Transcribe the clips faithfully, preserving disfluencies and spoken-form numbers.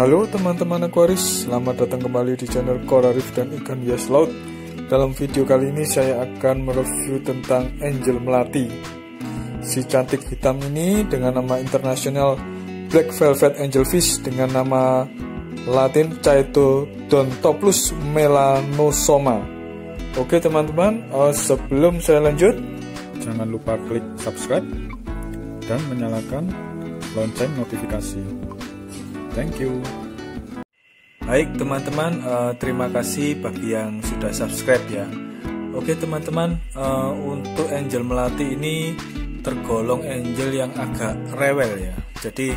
Halo teman-teman aquaris, selamat datang kembali di channel Coral Reef dan Ikan Hias Laut. Dalam video kali ini saya akan mereview tentang Angel Melati. Si cantik hitam ini dengan nama internasional Black Velvet Angel Fish dengan nama latin Chaetodontoplus Melanosoma. Oke teman-teman, sebelum saya lanjut, jangan lupa klik subscribe dan menyalakan lonceng notifikasi. Thank you. Baik teman-teman, uh, terima kasih bagi yang sudah subscribe ya. Oke teman-teman, uh, untuk Angel Melati ini tergolong angel yang agak rewel ya. Jadi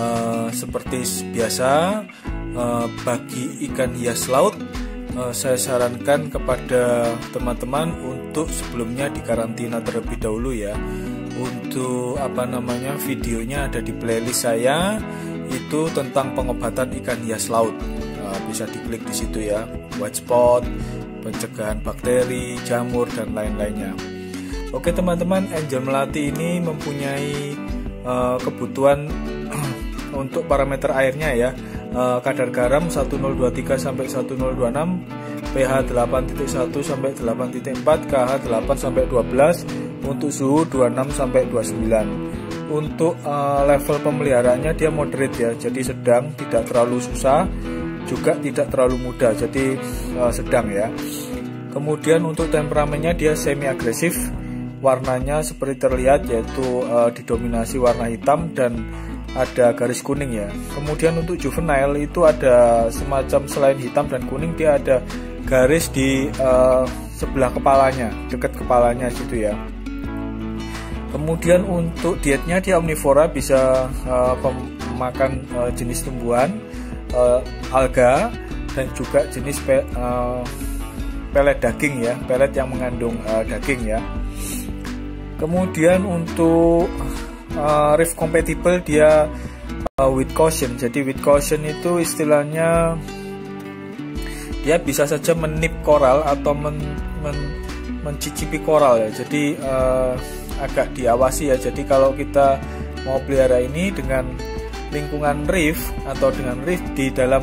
uh, seperti biasa, uh, bagi ikan hias laut, uh, saya sarankan kepada teman-teman untuk sebelumnya dikarantina terlebih dahulu ya. Untuk apa namanya, videonya ada di playlist saya, itu tentang pengobatan ikan hias laut. Nah, bisa diklik di situ ya, white spot, pencegahan bakteri, jamur dan lain-lainnya. Oke teman-teman, Angel Melati ini mempunyai uh, kebutuhan untuk parameter airnya ya, uh, kadar garam seribu nol dua tiga sampai seribu nol dua enam, pH delapan titik satu sampai delapan titik empat, K H delapan sampai dua belas, untuk suhu dua puluh enam sampai dua puluh sembilan. Untuk uh, level pemeliharaannya dia moderate ya, jadi sedang, tidak terlalu susah juga tidak terlalu mudah, jadi uh, sedang ya. Kemudian untuk temperamennya dia semi agresif, warnanya seperti terlihat yaitu uh, didominasi warna hitam dan ada garis kuning ya. Kemudian untuk juvenile itu ada semacam selain hitam dan kuning, dia ada garis di uh, sebelah kepalanya, dekat kepalanya situ ya. Kemudian untuk dietnya dia omnivora, bisa uh, memakan uh, jenis tumbuhan, uh, alga dan juga jenis pe uh, pelet daging ya, pelet yang mengandung uh, daging ya. Kemudian untuk uh, reef compatible dia uh, with caution. Jadi with caution itu istilahnya dia bisa saja menip koral atau men men mencicipi koral ya. Jadi uh, agak diawasi ya. Jadi kalau kita mau pelihara ini dengan lingkungan reef atau dengan reef di dalam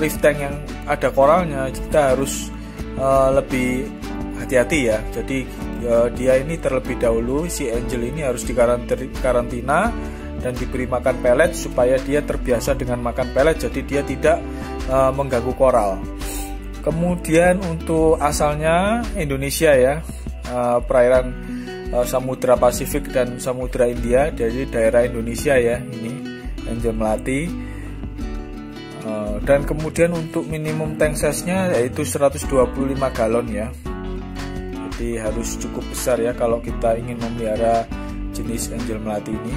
reef tank yang ada koralnya, kita harus uh, lebih hati-hati ya. Jadi uh, dia ini terlebih dahulu, si angel ini harus dikarantina dan diberi makan pelet supaya dia terbiasa dengan makan pelet, jadi dia tidak uh, mengganggu koral. Kemudian untuk asalnya Indonesia ya, uh, perairan Samudra Pasifik dan Samudra India, dari daerah Indonesia ya ini Angel Melati. Dan kemudian untuk minimum tank size-nya yaitu seratus dua puluh lima galon ya. Jadi harus cukup besar ya kalau kita ingin memelihara jenis Angel Melati ini,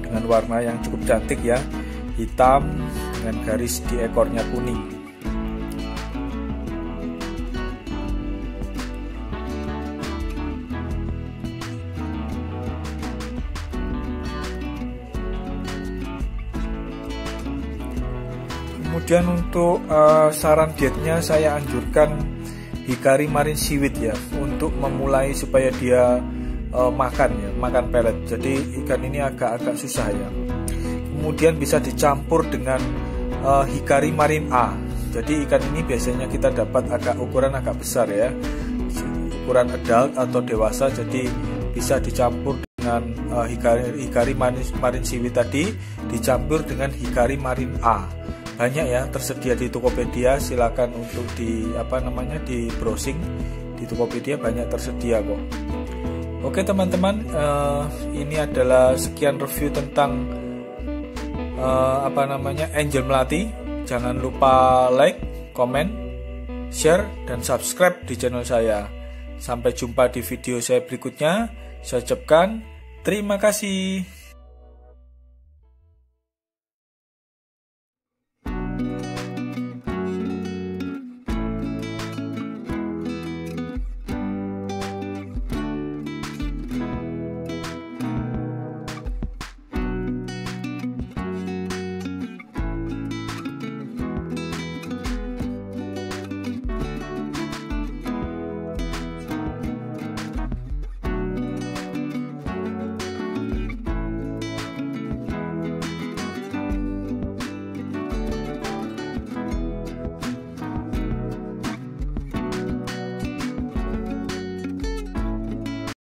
dengan warna yang cukup cantik ya, hitam dengan garis di ekornya kuning. Kemudian untuk uh, saran dietnya saya anjurkan Hikari Marin Seaweed ya, untuk memulai supaya dia uh, makan ya, makan pelet. Jadi ikan ini agak-agak susah ya. Kemudian bisa dicampur dengan uh, Hikari Marine A. Jadi ikan ini biasanya kita dapat agak ukuran agak besar ya, ukuran adult atau dewasa. Jadi bisa dicampur dengan uh, Hikari, Hikari Marin, Marin Seaweed tadi, dicampur dengan Hikari Marine A. Banyak ya, tersedia di Tokopedia, silakan untuk di apa namanya di browsing di Tokopedia, banyak tersedia kok. Oke teman-teman, eh, ini adalah sekian review tentang eh, apa namanya Angel Melati. Jangan lupa like, komen, share dan subscribe di channel saya. Sampai jumpa di video saya berikutnya. Saya ucapkan terima kasih.